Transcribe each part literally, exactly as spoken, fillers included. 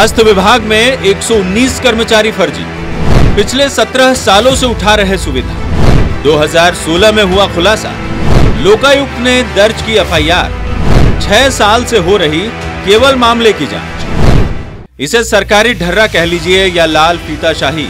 स्वास्थ्य विभाग में एक सौ उन्नीस कर्मचारी फर्जी, पिछले सत्रह सालों से उठा रहे सुविधा। दो हज़ार सोलह में हुआ खुलासा, लोकायुक्त ने दर्ज की एफ आई आर। छह साल से हो रही केवल मामले की जांच। इसे सरकारी ढर्रा कह लीजिए या लाल फीताशाही,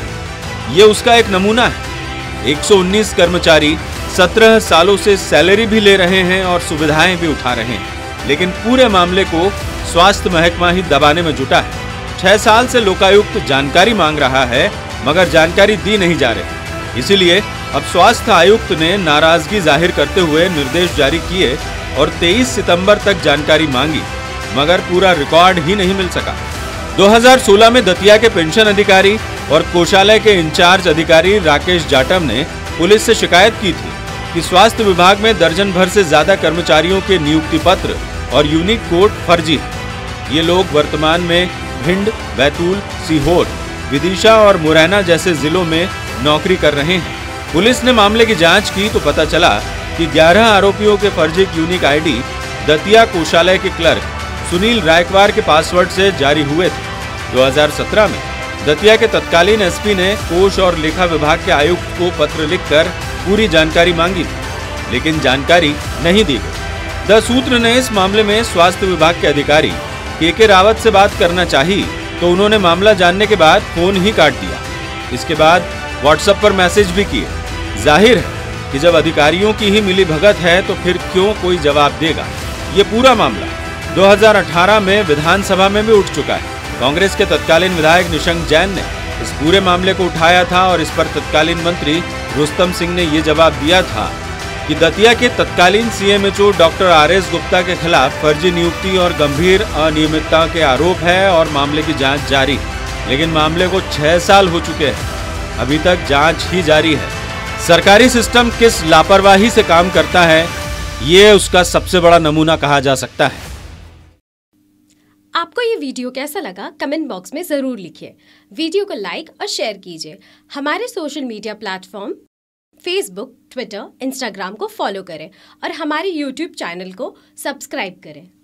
ये उसका एक नमूना है। एक सौ उन्नीस कर्मचारी सत्रह सालों से सैलरी भी ले रहे हैं और सुविधाएं भी उठा रहे हैं, लेकिन पूरे मामले को स्वास्थ्य महकमा ही दबाने में जुटा है। छह साल से लोकायुक्त जानकारी मांग रहा है, मगर जानकारी दी नहीं जा रही। इसीलिए अब स्वास्थ्य आयुक्त ने नाराजगी जाहिर करते हुए निर्देश जारी किए और तेईस सितंबर तक जानकारी मांगी, मगर पूरा रिकॉर्ड ही नहीं मिल सका। दो हज़ार सोलह में दतिया के पेंशन अधिकारी और कोषालय के इंचार्ज अधिकारी राकेश जाटम ने पुलिस से शिकायत की थी कि स्वास्थ्य विभाग में दर्जन भर से ज्यादा कर्मचारियों के नियुक्ति पत्र और यूनिक कोड फर्जी है। ये लोग वर्तमान में भिंड, बैतूल, सीहोर, विदिशा और मुरैना जैसे जिलों में नौकरी कर रहे हैं। पुलिस ने मामले की जांच की तो पता चला कि ग्यारह आरोपियों के फर्जी यूनिक आईडी दतिया कोषालय के क्लर्क सुनील रायकवार के पासवर्ड से जारी हुए थे। दो हज़ार सत्रह में दतिया के तत्कालीन एस पी ने कोष और लेखा विभाग के आयुक्त को पत्र लिखकर पूरी जानकारी मांगी थी, लेकिन जानकारी नहीं दी गई। दसूत्र ने इस मामले में स्वास्थ्य विभाग के अधिकारी केके रावत से बात करना चाही तो उन्होंने मामला जानने के बाद फोन ही काट दिया। इसके बाद व्हाट्सएप पर मैसेज भी किए। जाहिर है कि जब अधिकारियों की ही मिली भगत है तो फिर क्यों कोई जवाब देगा। ये पूरा मामला दो हज़ार अठारह में विधानसभा में भी उठ चुका है। कांग्रेस के तत्कालीन विधायक निशंक जैन ने इस पूरे मामले को उठाया था और इस पर तत्कालीन मंत्री रोस्तम सिंह ने ये जवाब दिया था कि दतिया के तत्कालीन C M H O doctor R S Gupta के खिलाफ फर्जी नियुक्ति और गंभीर अनियमितता के आरोप है और मामले की जांच जारी। लेकिन मामले को छह साल हो चुके हैं, अभी तक जांच ही जारी है। सरकारी सिस्टम किस लापरवाही से काम करता है, ये उसका सबसे बड़ा नमूना कहा जा सकता है। आपको ये वीडियो कैसा लगा, कमेंट बॉक्स में जरूर लिखिए। वीडियो को लाइक और शेयर कीजिए। हमारे social media platform Facebook, Twitter, Instagram को फॉलो करें और हमारे यूट्यूब चैनल को सब्सक्राइब करें।